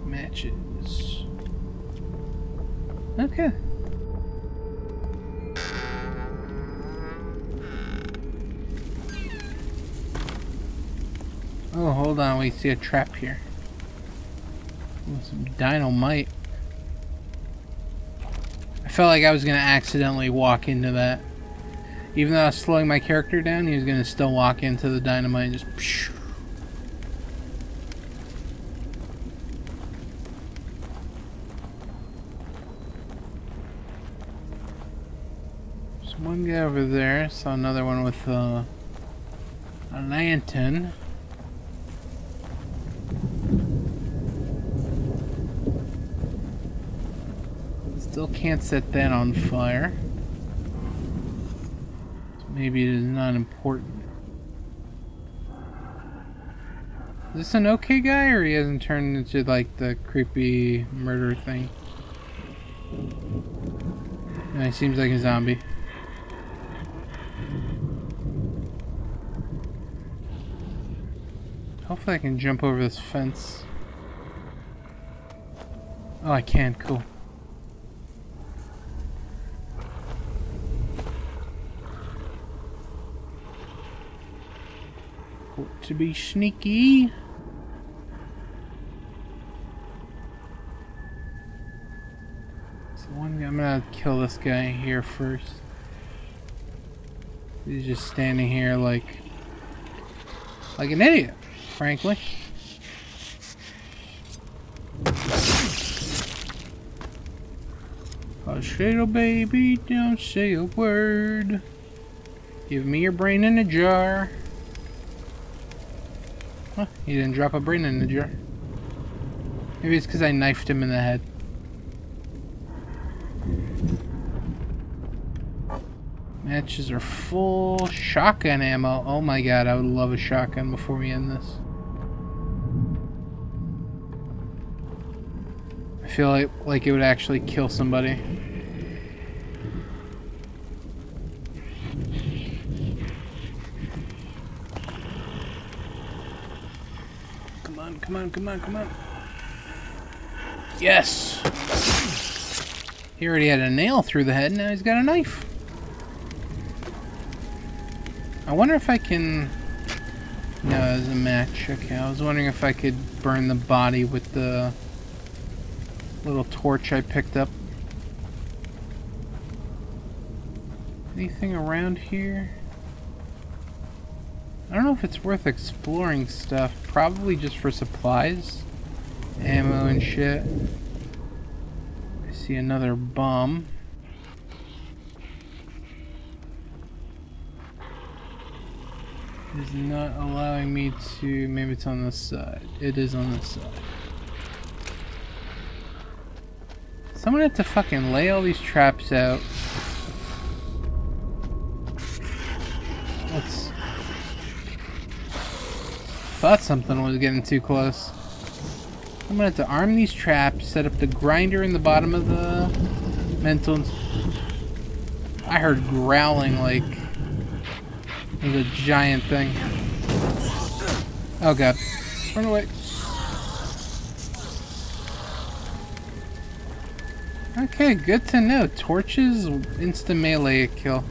Matches. Okay. Oh, hold on, we see a trap here. Ooh, some dynamite. I felt like I was going to accidentally walk into that. Even though I was slowing my character down, he was going to still walk into the dynamite and just... Pshh. There's one guy over there. Saw another one with a lantern. Still can't set that on fire. So maybe it is not important. Is this an okay guy, or he hasn't turned into like the creepy murder thing? No, he seems like a zombie. Hopefully I can jump over this fence. Oh, I can, cool. To be sneaky. So one, I'm gonna gotta kill this guy here first. He's just standing here like an idiot, frankly. Hush little baby, don't say a word. Give me your brain in a jar. Huh, he didn't drop a brain in the jar. Maybe it's because I knifed him in the head. Matches are full. Shotgun ammo. Oh my god, I would love a shotgun before we end this. I feel like it would actually kill somebody. Come on, come on, come on, come on. Yes! He already had a nail through the head, now he's got a knife. I wonder if I can... No, it was a match. Okay, I was wondering if I could burn the body with the little torch I picked up. Anything around here? I don't know if it's worth exploring stuff. Probably just for supplies. Ammo and shit. I see another bomb. Is not allowing me to. Maybe it's on this side. It is on this side. Someone had to fucking lay all these traps out. Let's. Thought something was getting too close. I'm gonna have to arm these traps. Set up the grinder in the bottom of the mental. I heard growling like. A giant thing. Oh god. Run away. Okay, good to know. Torches, instant melee kill.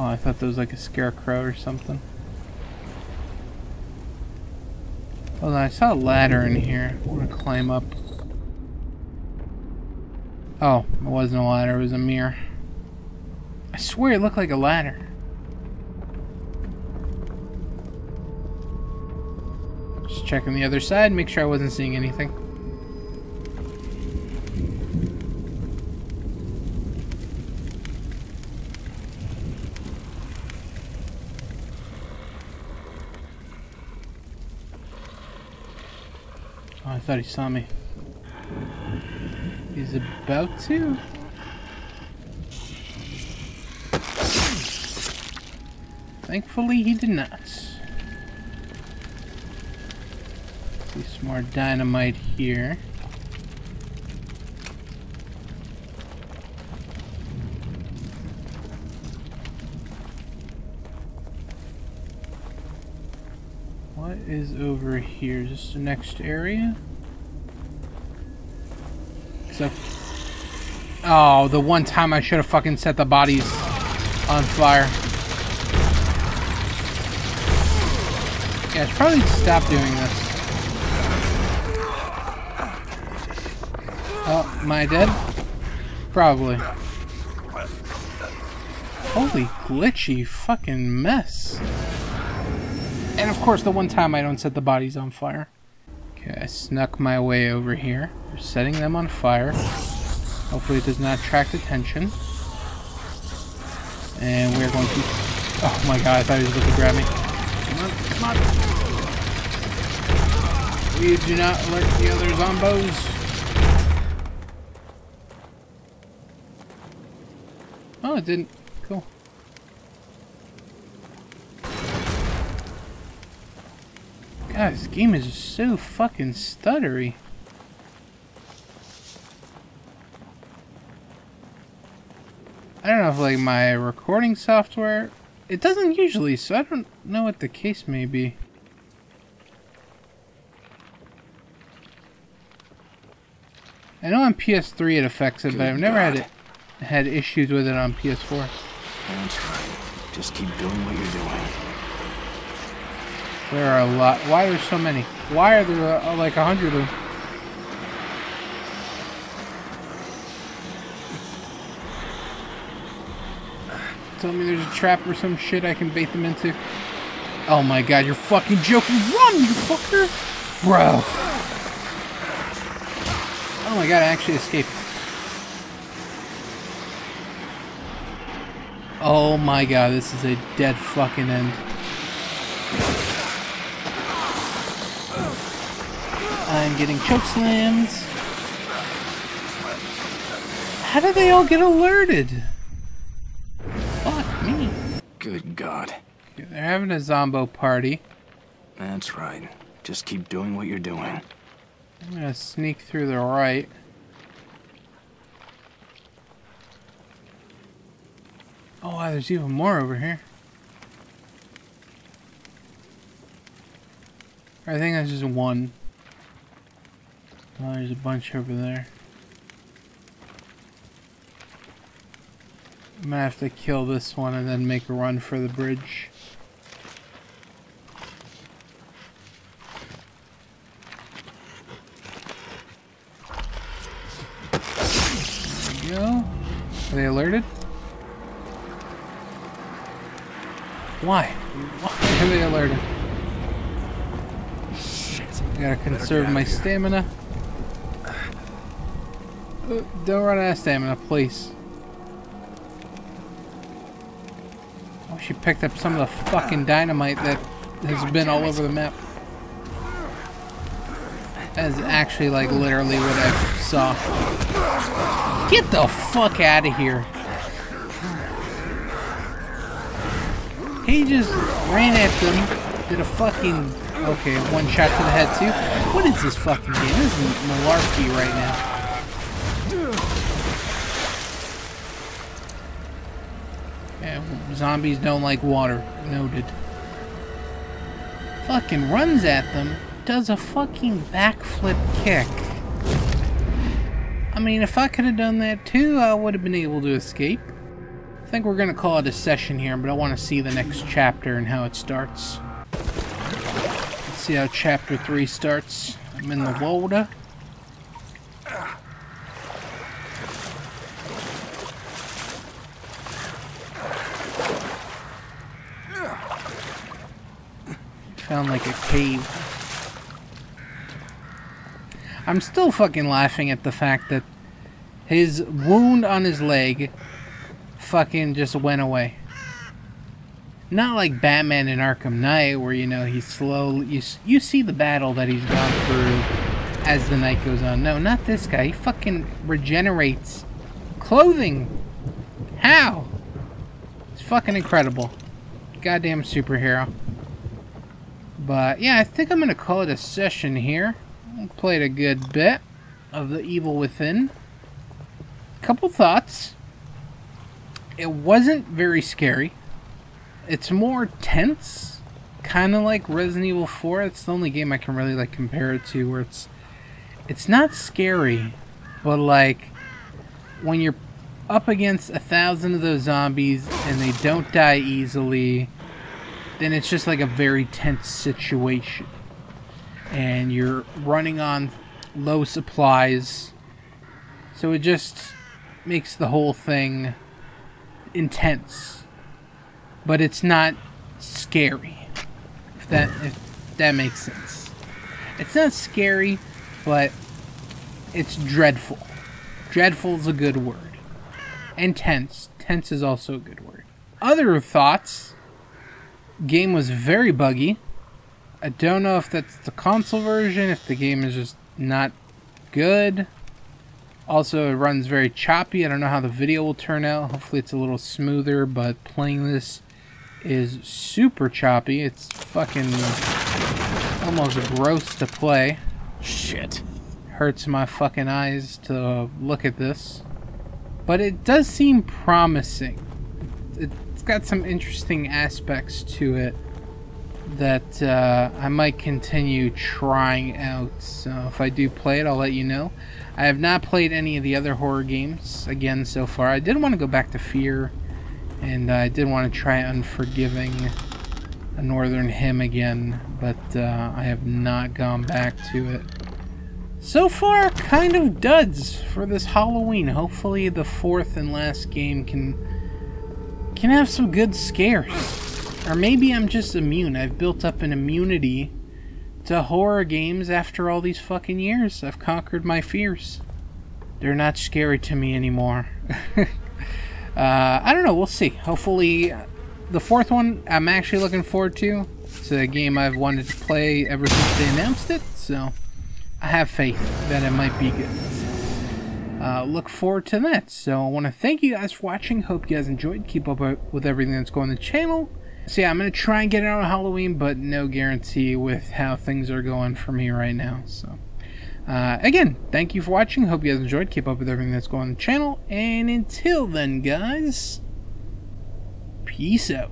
Oh, I thought that was like a scarecrow or something. Hold on, I saw a ladder in here. I want to climb up. Oh, it wasn't a ladder, it was a mirror. I swear it looked like a ladder. Just checking the other side, make sure I wasn't seeing anything. I thought he saw me. He's about to. Thankfully, he did not. See some more dynamite here. What is over here? Is this the next area? Oh, the one time I should have fucking set the bodies on fire. Yeah, I should probably stop doing this. Oh, am I dead? Probably. Holy glitchy fucking mess. And of course, the one time I don't set the bodies on fire. Okay, I snuck my way over here. We're setting them on fire. Hopefully it does not attract attention. And we're going to... Oh my god, I thought he was about to grab me. Come on, come on. We do not alert the other zombos. Oh, it didn't. Cool. God, this game is just so fucking stuttery. I don't know if like my recording software, it doesn't usually, so I don't know what the case may be. I know on PS3 it affects it, but I've never had issues with it on PS4. I'm trying. Just keep doing what you're doing. There are a lot. Why are there so many? Why are there like 100 of them? Tell me there's a trap or some shit I can bait them into. Oh my god, you're fucking joking. Run, you fucker! Bro. Oh my god, I actually escaped. Oh my god, this is a dead fucking end. I'm getting chokeslams. How did they all get alerted? Fuck me. Good god. They're having a zombo party. That's right. Just keep doing what you're doing. I'm gonna sneak through the right. Oh wow, there's even more over here. I think that's just one. Oh, there's a bunch over there. I'm gonna have to kill this one and then make a run for the bridge. There we go. Are they alerted? Why? Why are they alerted? Shit. I gotta conserve my stamina. Don't run out of stamina, please. Oh, she picked up some of the fucking dynamite that has been all over the map. That is actually, like, literally what I saw. Get the fuck out of here. He just ran at them, did a fucking, okay, one shot to the head too. What is this fucking game? This is malarkey right now. Yeah, zombies don't like water. Noted. Fucking runs at them, does a fucking backflip kick. I mean, if I could have done that too, I would have been able to escape. I think we're gonna call it a session here, but I want to see the next chapter and how it starts. Let's see how chapter 3 starts. I'm in the Wolda. Found like a cave. I'm still fucking laughing at the fact that his wound on his leg fucking just went away. Not like Batman in Arkham Knight, where you know he's slowly. You see the battle that he's gone through as the night goes on. No, not this guy. He fucking regenerates clothing. How? It's fucking incredible. Goddamn superhero. But yeah, I think I'm gonna call it a session here. I played a good bit of The Evil Within. Couple thoughts. It wasn't very scary. It's more tense, kind of like Resident Evil 4. It's the only game I can really like compare it to, where it's not scary, but like when you're up against 1,000 of those zombies and they don't die easily, then it's just like a very tense situation, and you're running on low supplies, so it just makes the whole thing intense, but it's not scary, if that makes sense. It's not scary, but it's dreadful. Dreadful's a good word, and tense. Tense is also a good word. Other thoughts: game was very buggy. I don't know if that's the console version, if the game is just not good. Also, it runs very choppy. I don't know how the video will turn out. Hopefully it's a little smoother, but playing this is super choppy. It's fucking almost gross to play. Shit. Hurts my fucking eyes to look at this. But it does seem promising. It's got some interesting aspects to it. that I might continue trying out. So if I do play it, I'll let you know. I have not played any of the other horror games again so far. I did want to go back to Fear, and I did want to try Unforgiving: A Northern Hymn again, but I have not gone back to it. So far, kind of duds for this Halloween. Hopefully the fourth and last game can have some good scares. Or maybe I'm just immune. I've built up an immunity to horror games after all these fucking years. I've conquered my fears. They're not scary to me anymore. I don't know. We'll see. Hopefully, the fourth one I'm actually looking forward to. It's a game I've wanted to play ever since they announced it. So I have faith that it might be good. Look forward to that. So I want to thank you guys for watching. Hope you guys enjoyed. Keep up with everything that's going on the channel. So yeah, I'm going to try and get it on Halloween, but no guarantee with how things are going for me right now. So, again, thank you for watching. Hope you guys enjoyed. Keep up with everything that's going on the channel. And until then, guys, peace out.